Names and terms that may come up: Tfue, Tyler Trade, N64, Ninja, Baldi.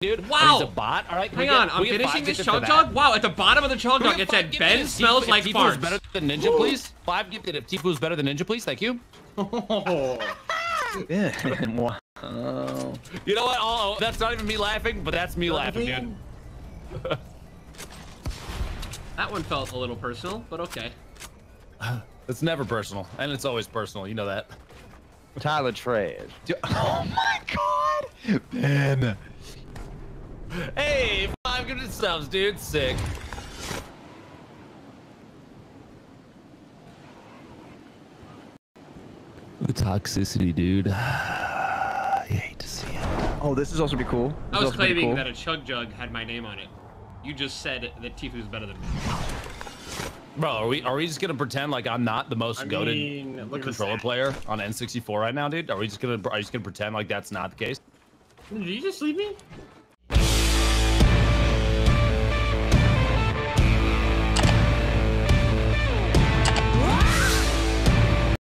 dude. Wow. He's a bot. All right. Hang on. I'm finishing this chog dog. Wow. At the bottom of the chog dog, it said Ben smells like farts. Tfue better than Ninja, please. 5 gifted if Tfue is better than Ninja, please. Thank you. Yeah. Oh. You know what? Oh, that's not even me laughing, but that's me laughing, dude. That one felt a little personal, but okay. It's never personal, and it's always personal. You know that. Tyler Trade. Oh my God, Ben. Hey, 5 gifted subs, dude. Sick. The toxicity, dude. I hate to see it. Oh, this is also pretty cool. I was claiming that a chug jug had my name on it. You just said that Tfue is better than me. Bro, are we just gonna pretend like I'm not the most goated controller player on N64 right now, dude? Are we just gonna pretend like that's not the case? Did you just leave me?